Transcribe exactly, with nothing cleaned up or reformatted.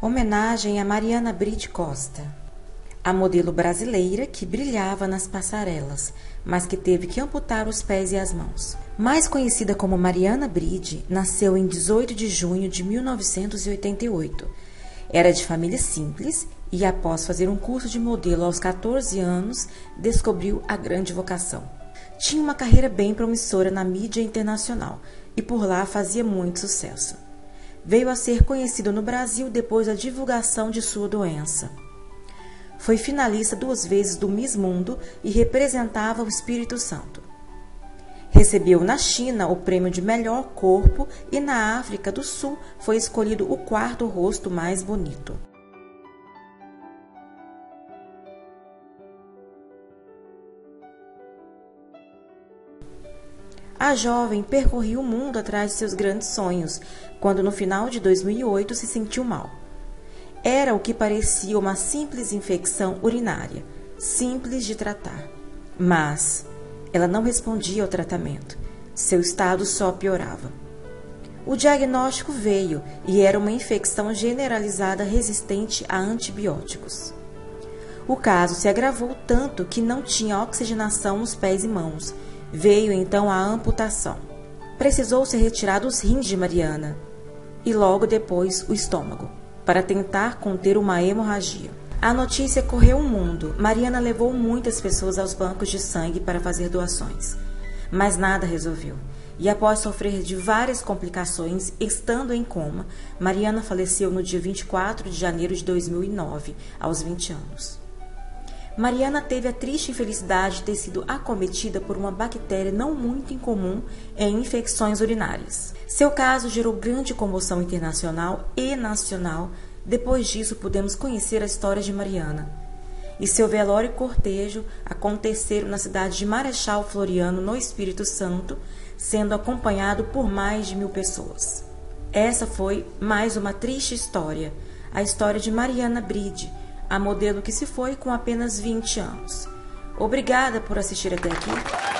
Homenagem a Mariana Bridi Costa, a modelo brasileira que brilhava nas passarelas, mas que teve que amputar os pés e as mãos. Mais conhecida como Mariana Bridi, nasceu em dezoito de junho de mil novecentos e oitenta e oito. Era de família simples e, após fazer um curso de modelo aos quatorze anos, descobriu a grande vocação. Tinha uma carreira bem promissora na mídia internacional e por lá fazia muito sucesso. Veio a ser conhecida no Brasil depois da divulgação de sua doença. Foi finalista duas vezes do Miss Mundo e representava o Espírito Santo. Recebeu na China o prêmio de melhor corpo e na África do Sul foi escolhido o quarto rosto mais bonito. A jovem percorria o mundo atrás de seus grandes sonhos, quando no final de dois mil e oito se sentiu mal. Era o que parecia uma simples infecção urinária, simples de tratar. Mas ela não respondia ao tratamento. Seu estado só piorava. O diagnóstico veio e era uma infecção generalizada resistente a antibióticos. O caso se agravou tanto que não tinha oxigenação nos pés e mãos. Veio então a amputação. Precisou ser retirado os rins de Mariana e logo depois o estômago, para tentar conter uma hemorragia. A notícia correu o mundo. Mariana levou muitas pessoas aos bancos de sangue para fazer doações, mas nada resolveu. E após sofrer de várias complicações, estando em coma, Mariana faleceu no dia vinte e quatro de janeiro de dois mil e nove, aos vinte anos. Mariana teve a triste infelicidade de ter sido acometida por uma bactéria não muito incomum em infecções urinárias. Seu caso gerou grande comoção internacional e nacional. Depois disso, pudemos conhecer a história de Mariana. E seu velório e cortejo aconteceram na cidade de Marechal Floriano, no Espírito Santo, sendo acompanhado por mais de mil pessoas. Essa foi mais uma triste história, a história de Mariana Bridi, a modelo que se foi com apenas vinte anos. Obrigada por assistir até aqui.